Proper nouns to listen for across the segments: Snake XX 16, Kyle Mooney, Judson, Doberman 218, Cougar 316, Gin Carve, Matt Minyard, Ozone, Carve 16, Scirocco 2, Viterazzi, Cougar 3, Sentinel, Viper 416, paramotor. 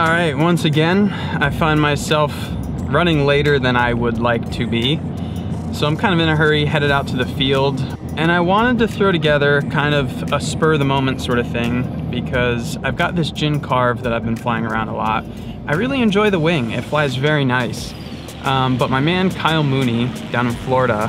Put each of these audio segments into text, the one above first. All right, once again, I find myself running later than I would like to be. So I'm kind of in a hurry, headed out to the field. And I wanted to throw together kind of a spur of the moment sort of thing because I've got this Gin Carve that I've been flying around a lot. I really enjoy the wing, it flies very nice. But my man Kyle Mooney down in Florida,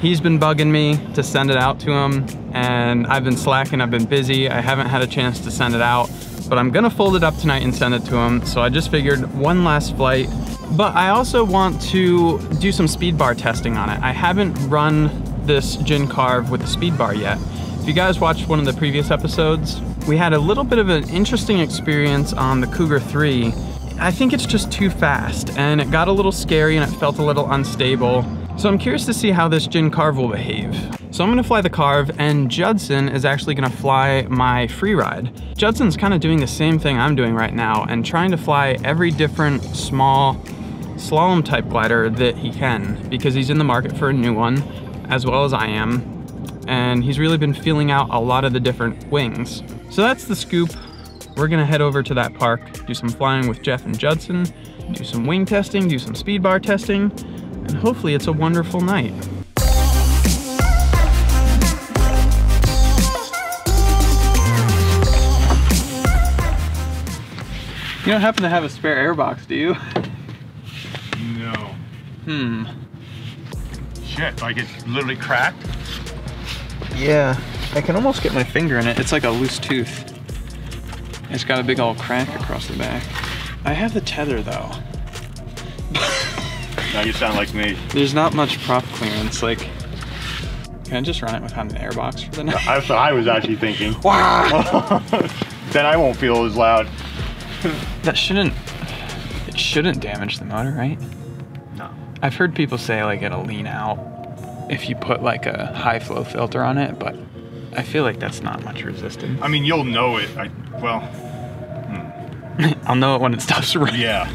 he's been bugging me to send it out to him, and I've been slacking, I've been busy, I haven't had a chance to send it out, but I'm gonna fold it up tonight and send it to him, so I just figured one last flight. But I also want to do some speed bar testing on it. I haven't run this Gin Carve with the speed bar yet. If you guys watched one of the previous episodes, we had a little bit of an interesting experience on the Cougar 3. I think it's just too fast, and it got a little scary and it felt a little unstable. So I'm curious to see how this Gin Carve will behave. So I'm gonna fly the Carve, and Judson is actually gonna fly my free ride. Judson's kind of doing the same thing I'm doing right now and trying to fly every different small slalom type glider that he can because he's in the market for a new one, as well as I am. And he's really been feeling out a lot of the different wings. So that's the scoop. We're gonna head over to that park, do some flying with Jeff and Judson, do some wing testing, do some speed bar testing, and hopefully it's a wonderful night. You don't happen to have a spare airbox, do you? No. Shit, like it's literally cracked? Yeah, I can almost get my finger in it. It's like a loose tooth. It's got a big old crack across the back. I have the tether though. Now you sound like me. There's not much prop clearance. Like, can I just run it without an airbox for the night? That's what I was actually thinking. Wow! Then I won't feel as loud. It shouldn't damage the motor, right? No. I've heard people say like it'll lean out if you put like a high flow filter on it, but I feel like that's not much resistance. I mean, you'll know it. I'll know it when it stops running. Yeah.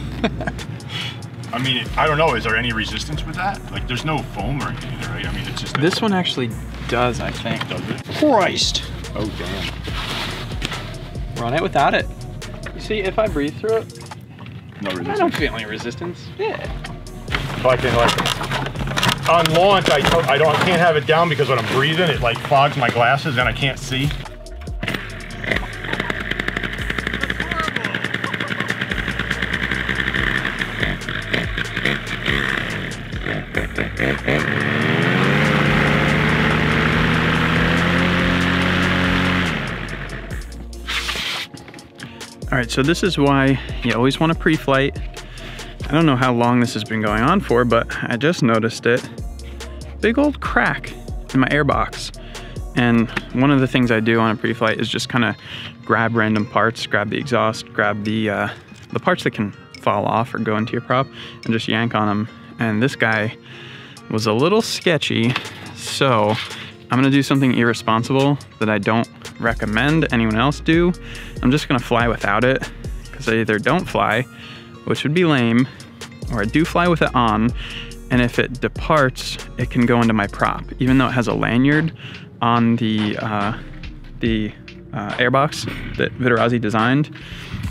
I mean, I don't know, is there any resistance with that? Like, there's no foam or anything, right? I mean, it's just... This one actually does, I think. Does it? Christ! Oh, damn. Run it without it. You see, if I breathe through it... No resistance. I don't feel any resistance. Yeah. If I can, like... On launch, I can't have it down because when I'm breathing, it, like, fogs my glasses and I can't see. All right, so this is why you always want a pre-flight. I don't know how long this has been going on for, but I just noticed it. Big old crack in my airbox. And one of the things I do on a pre-flight is just kind of grab random parts, grab the exhaust, grab the parts that can fall off or go into your prop, and just yank on them. And this guy was a little sketchy, so I'm gonna do something irresponsible that I don't recommend anyone else do. I'm just gonna fly without it because I either don't fly, which would be lame, or I do fly with it on, and if it departs, it can go into my prop. Even though it has a lanyard on the airbox that Viterazzi designed,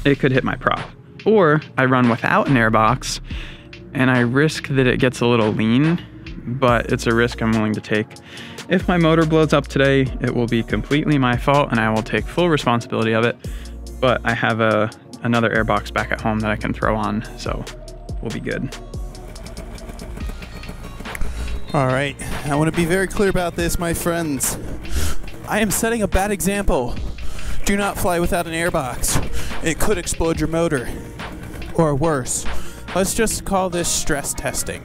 it could hit my prop. Or I run without an airbox and I risk that it gets a little lean, but it's a risk I'm willing to take. If my motor blows up today, it will be completely my fault and I will take full responsibility of it, but I have another airbox back at home that I can throw on, so we'll be good. All right, I want to be very clear about this, my friends. I am setting a bad example. Do not fly without an airbox. It could explode your motor, or worse. Let's just call this stress testing.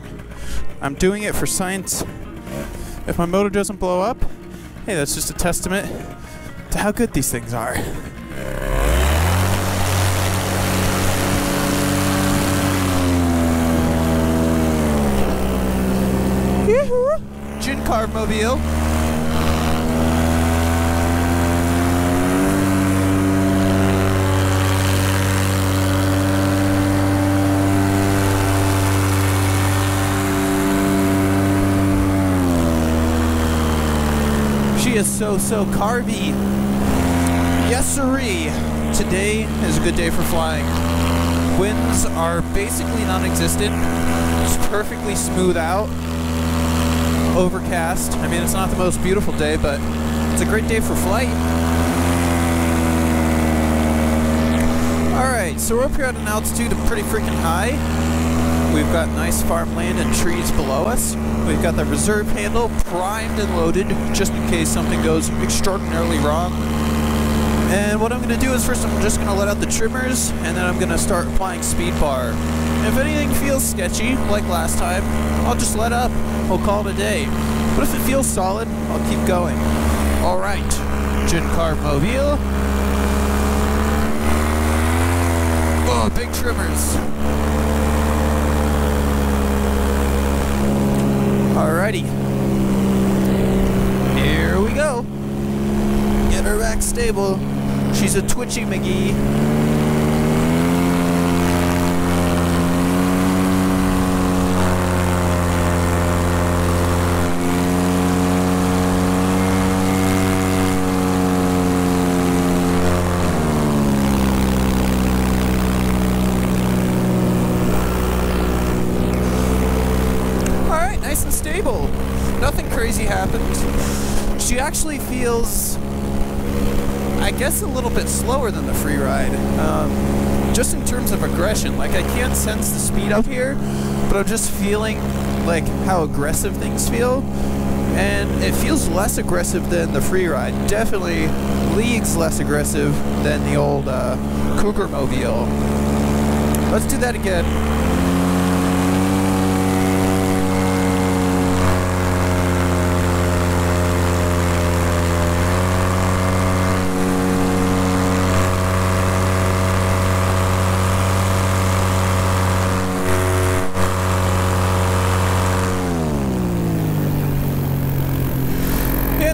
I'm doing it for science. If my motor doesn't blow up, hey, that's just a testament to how good these things are. Gin Carve Mobile. Is so carvy. Yes, sirree. Today is a good day for flying. Wins are basically non-existent, just perfectly smooth out, overcast. I mean, it's not the most beautiful day, but it's a great day for flight. Alright, so we're up here at an altitude of pretty freaking high. We've got nice farmland and trees below us. We've got the reserve handle primed and loaded just in case something goes extraordinarily wrong. And what I'm going to do is first I'm just going to let out the trimmers, and then I'm going to start applying speed bar. And if anything feels sketchy, like last time, I'll just let up. We'll call it a day. But if it feels solid, I'll keep going. Alright, Gin Carve Mobile. Oh, big trimmers. Alrighty. Here we go. Get her back stable. She's a twitchy McGee. All right, nice and stable. Nothing crazy happened. She actually feels, I guess, a little bit slower than the free ride, just in terms of aggression. Like, I can't sense the speed up here, but I'm just feeling like how aggressive things feel, and it feels less aggressive than the free ride. Definitely leagues less aggressive than the old Cougar Mobile. Let's do that again.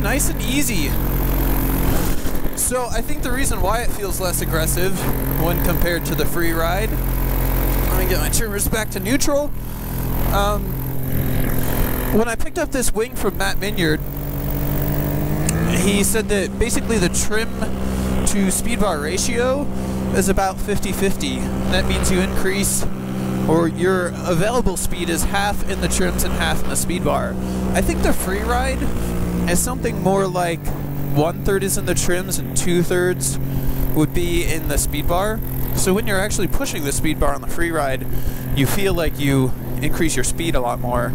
Nice and easy. So I think the reason why it feels less aggressive when compared to the free ride, let me get my trimmers back to neutral. When I picked up this wing from Matt Minyard, he said that basically the trim to speed bar ratio is about 50-50. That means you increase, or your available speed is half in the trims and half in the speed bar. I think the free ride as something more like 1/3 is in the trims and 2/3 would be in the speed bar. So when you're actually pushing the speed bar on the free ride, you feel like you increase your speed a lot more.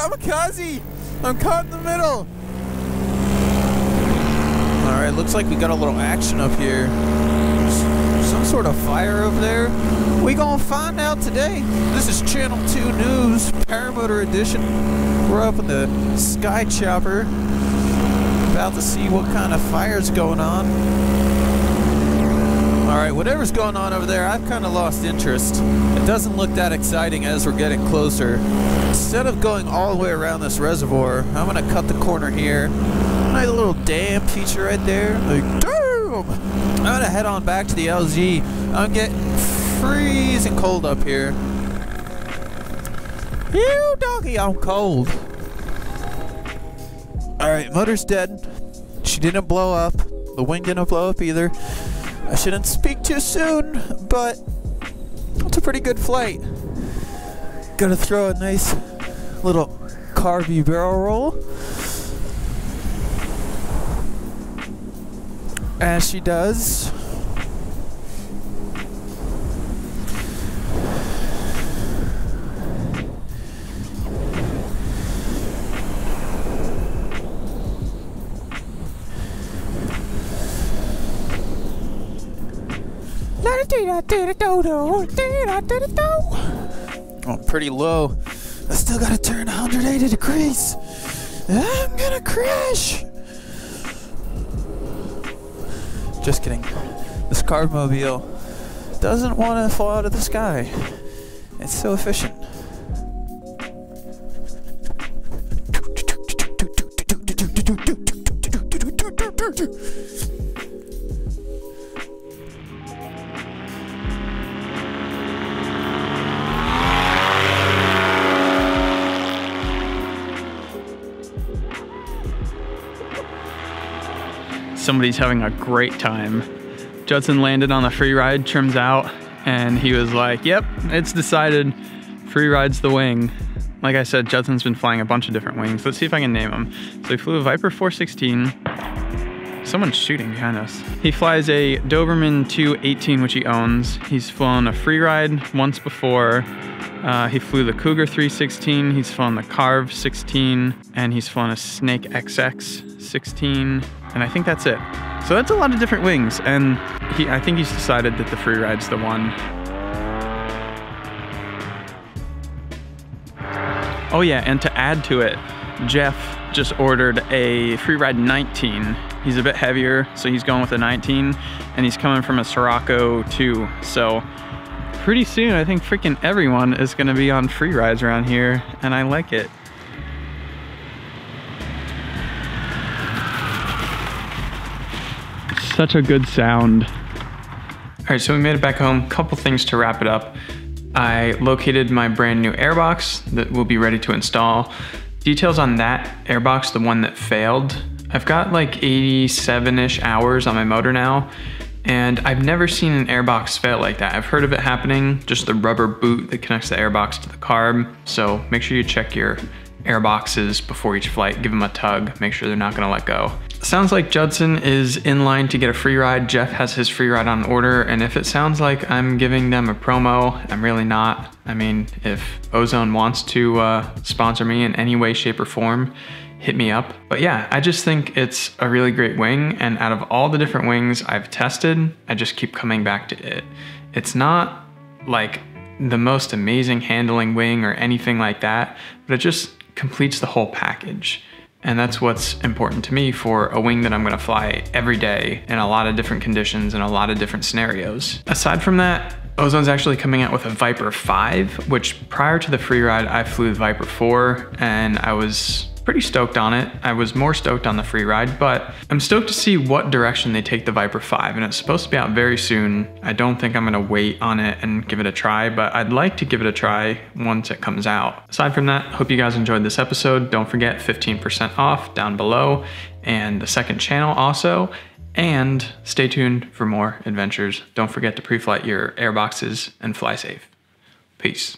Kamikaze! I'm caught in the middle! Alright, looks like we got a little action up here. There's some sort of fire over there. We gonna find out today. This is Channel 2 News, Paramotor Edition. We're up in the Sky Chopper. About to see what kind of fire's going on. Alright, whatever's going on over there, I've kind of lost interest. It doesn't look that exciting as we're getting closer. Instead of going all the way around this reservoir, I'm going to cut the corner here. Nice little dam feature right there. Like, damn! I'm going to head on back to the LZ. I'm getting freezing cold up here. You doggy, I'm cold. Alright, motor's dead. She didn't blow up. The wing didn't blow up either. I shouldn't speak too soon, but it's a pretty good flight. Gotta throw a nice little carvey barrel roll. As she does. Oh, pretty low. I still gotta turn 180 degrees. I'm gonna crash. Just kidding. This Carve Mobile doesn't want to fall out of the sky. It's so efficient. Somebody's having a great time. Judson landed on the free ride, trims out, and he was like, yep, it's decided. Free ride's the wing. Like I said, Judson's been flying a bunch of different wings. Let's see if I can name them. So he flew a Viper 416. Someone's shooting behind us. He flies a Doberman 218, which he owns. He's flown a free ride once before. He flew the Cougar 316. He's flown the Carve 16, and he's flown a Snake XX 16. And I think that's it. So that's a lot of different wings. And I think he's decided that the free ride's the one. Oh yeah, and to add to it, Jeff just ordered a free ride 19. He's a bit heavier, so he's going with a 19, and he's coming from a Scirocco 2. So pretty soon, I think freaking everyone is gonna be on free rides around here, and I like it. It's such a good sound. All right, so we made it back home. Couple things to wrap it up. I located my brand new airbox that will be ready to install. Details on that airbox, the one that failed. I've got like 87-ish hours on my motor now, and I've never seen an airbox fail like that. I've heard of it happening, just the rubber boot that connects the airbox to the carb. So make sure you check your airboxes before each flight, give them a tug, make sure they're not gonna let go. Sounds like Judson is in line to get a free ride. Jeff has his free ride on order, and if it sounds like I'm giving them a promo, I'm really not. I mean, if Ozone wants to sponsor me in any way, shape, or form, hit me up. But yeah, I just think it's a really great wing, and out of all the different wings I've tested, I just keep coming back to it. It's not like the most amazing handling wing or anything like that, but it just completes the whole package. And that's what's important to me for a wing that I'm gonna fly every day in a lot of different conditions and a lot of different scenarios. Aside from that, Ozone's actually coming out with a Viper 5, which prior to the free ride, I flew the Viper 4 and I was pretty stoked on it. I was more stoked on the free ride, but I'm stoked to see what direction they take the Viper 5, and it's supposed to be out very soon. I don't think I'm gonna wait on it and give it a try, but I'd like to give it a try once it comes out. Aside from that, hope you guys enjoyed this episode. Don't forget 15% off down below and the second channel also, and stay tuned for more adventures. Don't forget to pre-flight your airboxes and fly safe. Peace.